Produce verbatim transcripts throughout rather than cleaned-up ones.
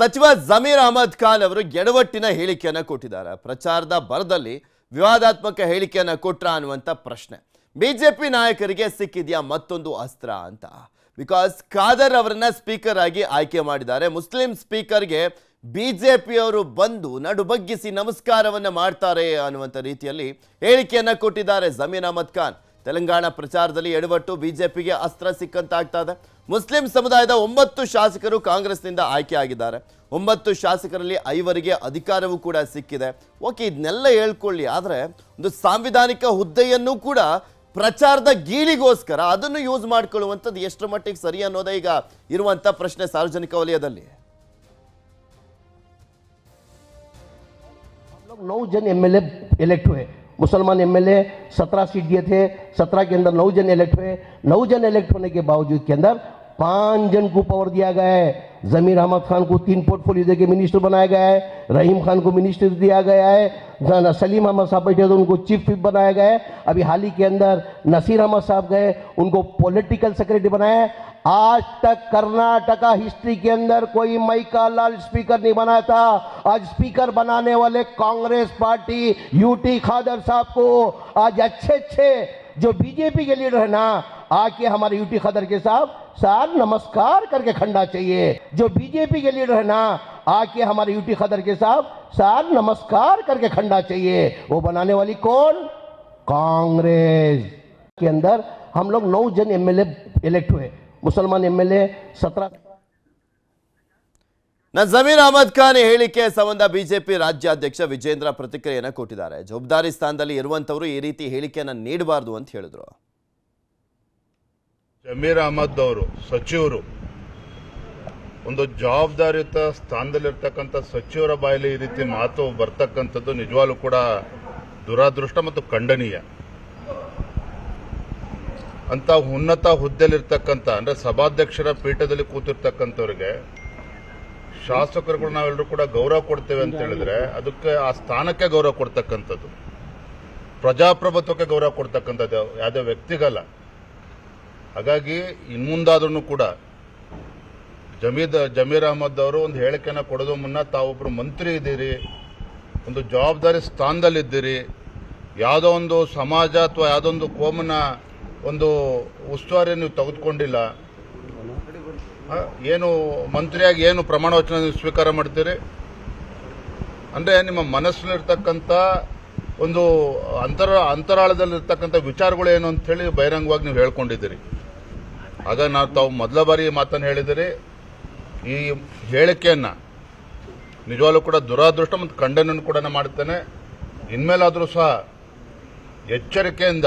ಸಚಿವ ಜಮೀರ್ ಅಹಮದ್ ಖಾನ್ ಅವರು ಎಡವಟ್ಟಿನ ಹೇಳಿಕೆಯನ್ನು ಕೊಟ್ಟಿದ್ದಾರೆ. ಪ್ರಚಾರದ ಬರದಲ್ಲಿ ವಿವಾದಾತ್ಮಕ ಹೇಳಿಕೆಯನ್ನು ಕೊಟ್ಟರ ಅನ್ನುವಂತ ಪ್ರಶ್ನೆ ಬಿಜೆಪಿ ನಾಯಕರಿಗೆ ಸಿಕ್ಕಿದ್ಯಾ ಮತ್ತೊಂದು ಅಸ್ತ್ರ ಅಂತ. ಬಿಕಾಸ್ ಖಾದರ್ ಅವರನ್ನು ಸ್ಪೀಕರ್ ಆಗಿ ಆಯ್ಕೆ ಮಾಡಿದ್ದಾರೆ. ಮುಸ್ಲಿಂ ಸ್ಪೀಕರ್ಗೆ ಬಿಜೆಪಿ ಅವರು ಬಂದು ನಡುಬಗ್ಗಿಸಿ ನಮಸ್ಕಾರವನ್ನ ಮಾಡ್ತಾರೆ ಅನ್ನುವಂತ ರೀತಿಯಲ್ಲಿ ಹೇಳಿಕೆಯನ್ನು ಕೊಟ್ಟಿದ್ದಾರೆ ಜಮೀರ್ ಅಹಮದ್ ಖಾನ್. ತೆಲಂಗಾಣ ಪ್ರಚಾರದಲ್ಲಿ ಎಡವಟ್ಟು ಬಿಜೆಪಿಗೆ ಅಸ್ತ್ರ ಸಿಕ್ಕಂತಾಗ್ತಾ ಇದೆ. ಮುಸ್ಲಿಂ ಸಮುದಾಯದ ಒಂಬತ್ತು ಶಾಸಕರು ಕಾಂಗ್ರೆಸ್ನಿಂದ ಆಯ್ಕೆ ಆಗಿದ್ದಾರೆ. ಒಂಬತ್ತು ಶಾಸಕರಲ್ಲಿ ಐವರಿಗೆ ಅಧಿಕಾರವೂ ಕೂಡ ಸಿಕ್ಕಿದೆ. ಓಕೆ, ಇದನ್ನೆಲ್ಲ ಹೇಳ್ಕೊಳ್ಳಿ, ಆದರೆ ಒಂದು ಸಾಂವಿಧಾನಿಕ ಹುದ್ದೆಯನ್ನು ಕೂಡ ಪ್ರಚಾರದ ಗೀಳಿಗೋಸ್ಕರ ಅದನ್ನು ಯೂಸ್ ಮಾಡ್ಕೊಳ್ಳುವಂಥದ್ದು ಎಷ್ಟರ ಮಟ್ಟಿಗೆ ಸರಿ ಅನ್ನೋದೇ ಈಗ ಇರುವಂಥ ಪ್ರಶ್ನೆ ಸಾರ್ವಜನಿಕ ವಲಯದಲ್ಲಿ. नौ जन एम एल ए इलेक्ट हुए, मुसलमान एम एल ए सत्रह सीट दिए थे, सत्रह के अंदर नौ जन इलेक्ट हुए. नौ जन इलेक्ट होने के बावजूद के अंदर पाँच जन को पावर दिया गया है. जमीर अहमद खान को तीन पोर्टफोलियो देके मिनिस्टर बनाया गया है, रहीम खान को मिनिस्टर दिया गया है, सलीम अहमद साहब बैठे तो उनको चीफ विप बनाया गया है. अभी हाल ही के अंदर नसीर अहमद साहब गए, उनको पॉलिटिकल सेक्रेटरी बनाया है. आज तक कर्नाटका हिस्ट्री के अंदर कोई माइका लाल स्पीकर नहीं बना था. आज स्पीकर बनाने वाले कांग्रेस पार्टी यूटी खादर साहब को आज अच्छे अच्छे जो बीजेपी के लीडर है ना आके हमारे यूटी खादर के साहब साथ नमस्कार करके खंडा चाहिए. जो बीजेपी के लीडर है ना आके हमारे यूटी खादर के साहब साथ नमस्कार करके खंडा चाहिए. वो बनाने वाली कौन? कांग्रेस के अंदर हम लोग नौ जन एम एल ए इलेक्ट हुए, मुसलमान एमएलए सत्रह. ಜಮೀರ್ ಅಹಮದ್ ಖಾನ್ ಹೇಳಿಕೆ ಸಂಬಂಧ ಬಿಜೆಪಿ ರಾಜ್ಯಾಧ್ಯಕ್ಷ ವಿಜೇಂದ್ರ ಪ್ರತಿಕ್ರಿಯೆಯನ್ನು ಕೊಟ್ಟಿದ್ದಾರೆ. ಜವಾಬ್ದಾರಿ ಸ್ಥಾನದಲ್ಲಿ ಇರುವಂತವರು ಈ ರೀತಿ ಹೇಳಿಕೆಯನ್ನು ನೀಡಬಾರದು ಅಂತ ಹೇಳಿದ್ರು. ಜಮೀರ್ ಅಹಮದ್ ಅವರು ಸಚಿವರು, ಒಂದು ಜವಾಬ್ದಾರಿಯುತ ಸ್ಥಾನದಲ್ಲಿ ಇರತಕ್ಕಂತ ಸಚಿವರ ಬಾಯಲ್ಲಿ ಈ ರೀತಿ ಮಾತು ಬರ್ತಕ್ಕಂಥದ್ದು ನಿಜವಾಗ್ಲೂ ಕೂಡ ದುರಾದೃಷ್ಟ ಮತ್ತು ಖಂಡನೀಯ. ಅಂತ ಉನ್ನತ ಹುದ್ದೆಯಲ್ಲಿರ್ತಕ್ಕಂಥ ಅಂದರೆ ಸಭಾಧ್ಯಕ್ಷರ ಪೀಠದಲ್ಲಿ ಕೂತಿರ್ತಕ್ಕಂಥವ್ರಿಗೆ ಶಾಸಕರುಗಳು ನಾವೆಲ್ಲರೂ ಕೂಡ ಗೌರವ ಕೊಡ್ತೇವೆ ಅಂತ ಹೇಳಿದ್ರೆ ಅದಕ್ಕೆ ಆ ಸ್ಥಾನಕ್ಕೆ ಗೌರವ ಕೊಡ್ತಕ್ಕಂಥದ್ದು, ಪ್ರಜಾಪ್ರಭುತ್ವಕ್ಕೆ ಗೌರವ ಕೊಡ್ತಕ್ಕಂಥದ್ದು, ಯಾವುದೇ ವ್ಯಕ್ತಿಗಲ್ಲ. ಹಾಗಾಗಿ ಇನ್ನು ಮುಂದಾದ್ರೂ ಕೂಡ ಜಮೀರ್ ಜಮೀರ್ ಅಹಮದ್ ಅವರು ಒಂದು ಹೇಳಿಕೆಯನ್ನು ಕೊಡೋದು ಮುನ್ನ ತಾವೊಬ್ಬರು ಮಂತ್ರಿ ಇದ್ದೀರಿ, ಒಂದು ಜವಾಬ್ದಾರಿ ಸ್ಥಾನದಲ್ಲಿದ್ದೀರಿ, ಯಾವುದೋ ಒಂದು ಸಮಾಜ ಅಥವಾ ಯಾವುದೊಂದು ಕೋಮನ ಒಂದು ಉಸ್ತುವಾರಿ ನೀವು ತೆಗೆದುಕೊಂಡಿಲ್ಲ, ಏನು ಮಂತ್ರಿಯಾಗಿ ಏನು ಪ್ರಮಾಣ ವಚನ ಸ್ವೀಕಾರ ಮಾಡ್ತೀರಿ ಅಂದರೆ ನಿಮ್ಮ ಮನಸ್ಸಿನಲ್ಲಿರ್ತಕ್ಕಂಥ ಒಂದು ಅಂತರ ಅಂತರಾಳದಲ್ಲಿರ್ತಕ್ಕಂಥ ವಿಚಾರಗಳು ಏನು ಅಂಥೇಳಿ ಬಹಿರಂಗವಾಗಿ ನೀವು ಹೇಳ್ಕೊಂಡಿದ್ದೀರಿ. ಆಗ ನಾವು ತಾವು ಮೊದಲ ಬಾರಿ ಮಾತನ್ನು ಹೇಳಿದಿರಿ. ಈ ಹೇಳಿಕೆಯನ್ನು ನಿಜವಾಗ್ಲೂ ಕೂಡ ದುರಾದೃಷ್ಟ ಮತ್ತು ಖಂಡನೆಯನ್ನು ಕೂಡ ಮಾಡ್ತೇನೆ. ಇನ್ಮೇಲಾದರೂ ಸಹ ಎಚ್ಚರಿಕೆಯಿಂದ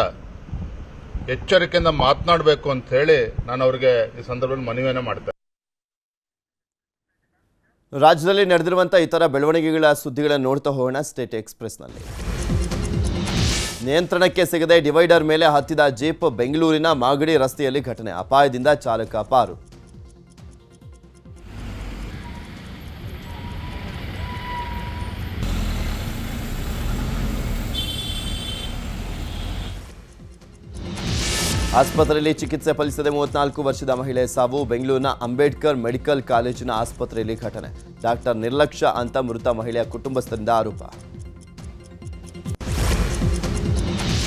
ಎಚ್ಚರಿಕೆಯಿಂದ ಮಾತನಾಡಬೇಕು ಅಂತ ಹೇಳಿ ನಾನು ಅವರಿಗೆ ಈ ಸಂದರ್ಭದಲ್ಲಿ ಮನವಿಯನ್ನು ಮಾಡ್ತೇನೆ. ರಾಜ್ಯದಲ್ಲಿ ನಡೆದಿರುವಂತ ಇತರ ಬೆಳವಣಿಗೆಗಳ ಸುದ್ದಿಗಳನ್ನು ನೋಡ್ತಾ ಹೋಗೋಣ. ಸ್ಟೇಟ್ ಎಕ್ಸ್‌ಪ್ರೆಸ್ನಲ್ಲಿ ನಿಯಂತ್ರಣಕ್ಕೆ ಸಿಗದೆ ಡಿವೈಡರ್ ಮೇಲೆ ಹತ್ತಿದ ಜೀಪ್ ಬೆಂಗಳೂರಿನ ಮಾಗಡಿ ರಸ್ತೆಯಲ್ಲಿ ಘಟನೆ, ಅಪಾಯದಿಂದ ಚಾಲಕ ಪಾರು. ಆಸ್ಪತ್ರೆಯಲ್ಲಿ ಚಿಕಿತ್ಸೆ ಫಲಿಸದೆ ಮೂವತ್ನಾಲ್ಕು ವರ್ಷದ ಮಹಿಳೆ ಸಾವು, ಬೆಂಗಳೂರಿನ ಅಂಬೇಡ್ಕರ್ ಮೆಡಿಕಲ್ ಕಾಲೇಜಿನ ಆಸ್ಪತ್ರೆಯಲ್ಲಿ ಘಟನೆ. ಡಾಕ್ಟರ್ ನಿರ್ಲಕ್ಷ್ಯ ಅಂತ ಮೃತ ಮಹಿಳೆಯ ಕುಟುಂಬಸ್ಥರಿಂದ ಆರೋಪ.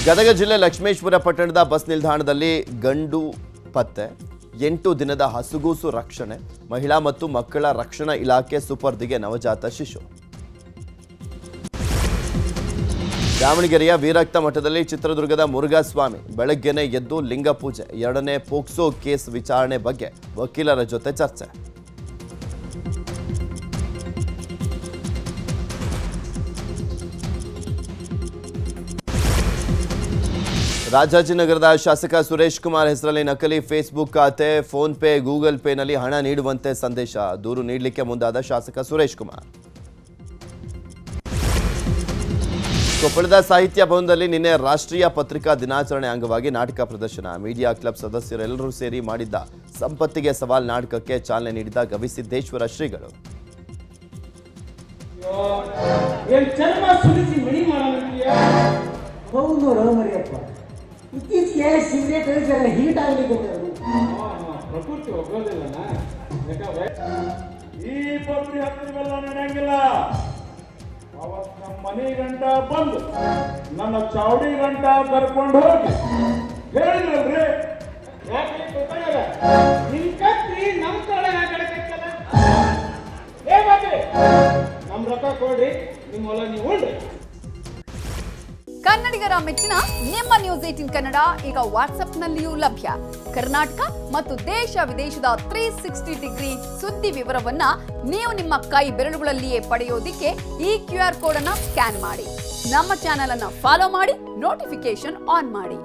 ಗದಗ ಜಿಲ್ಲೆ ಲಕ್ಷ್ಮೇಶ್ವರ ಪಟ್ಟಣದ ಬಸ್ ನಿಲ್ದಾಣದಲ್ಲಿ ಗಂಡು ಪತ್ತೆ, ಎಂಟು ದಿನದ ಹಸುಗೂಸು ರಕ್ಷಣೆ. ಮಹಿಳಾ ಮತ್ತು ಮಕ್ಕಳ ರಕ್ಷಣಾ ಇಲಾಖೆ ಸುಪರ್ದಿಗೆ ನವಜಾತ ಶಿಶು. ದಾವಣಗೆರೆಯ ವೀರಕ್ತ ಮಠದಲ್ಲಿ ಚಿತ್ರದುರ್ಗದ ಮುರುಘಾಸ್ವಾಮಿ ಬೆಳಗ್ಗೆನೆ ಎದ್ದು ಲಿಂಗ ಪೂಜೆ. ಎರಡನೇ ಪೋಕ್ಸೋ ಕೇಸ್ ವಿಚಾರಣೆ ಬಗ್ಗೆ ವಕೀಲರ ಜೊತೆ ಚರ್ಚೆ. ರಾಜಾಜಿನಗರದ ಶಾಸಕ ಸುರೇಶ್ ಕುಮಾರ್ ಹೆಸರಲ್ಲಿ ನಕಲಿ ಫೇಸ್ಬುಕ್ ಖಾತೆ, ಫೋನ್ ಪೇ, ಗೂಗಲ್ ಪೇನಲ್ಲಿ ಹಣ ನೀಡುವಂತೆ ಸಂದೇಶ. ದೂರು ನೀಡಲಿಕ್ಕೆ ಮುಂದಾದ ಶಾಸಕ ಸುರೇಶ್ ಕುಮಾರ್. ಕೊಪ್ಪಳದ ಸಾಹಿತ್ಯ ಭವನದಲ್ಲಿ ನಿನ್ನೆ ರಾಷ್ಟ್ರೀಯ ಪತ್ರಿಕಾ ದಿನಾಚರಣೆ ಅಂಗವಾಗಿ ನಾಟಕ ಪ್ರದರ್ಶನ. ಮೀಡಿಯಾ ಕ್ಲಬ್ ಸದಸ್ಯರೆಲ್ಲರೂ ಸೇರಿ ಮಾಡಿದ್ದ ಸಂಪತ್ತಿಗೆ ಸವಾಲ್ ನಾಟಕಕ್ಕೆ ಚಾಲನೆ ನೀಡಿದ ಗವಿಸಿದ್ದೇಶ್ವರ ಶ್ರೀಗಳು. पूर्ति हत्या मनी गंट बंद नावड़ी गंट कर्क होगी निम्ती नम नम रख को ಕನ್ನಡಿಗರ ಮೆಚ್ಚಿನ ನಿಮ್ಮ ನ್ಯೂಸ್ अठारह ಕನ್ನಡ ಈಗ ವಾಟ್ಸ್ಆಪ್ ನಲ್ಲಿಯೂ ಲಭ್ಯ. ಕರ್ನಾಟಕ ಮತ್ತು ದೇಶ ವಿದೇಶದ ಮೂವತ್ತ ಆರು ಡಿಗ್ರಿ ಸುದ್ದಿ ವಿವರವನ್ನ ನೀವು ನಿಮ್ಮ ಕೈ ಬೆರಳುಗಳಲ್ಲಿಯೇ ಪಡೆಯೋದಿಕ್ಕೆ ಈ ಕ್ಯೂ ಆರ್ ಕೋಡ್ ಅನ್ನು ಸ್ಕ್ಯಾನ್ ಮಾಡಿ. ನಮ್ಮ ಚಾನೆಲ್ ಅನ್ನು ಫಾಲೋ ಮಾಡಿ, ನೋಟಿಫಿಕೇಶನ್ ಆನ್ ಮಾಡಿ.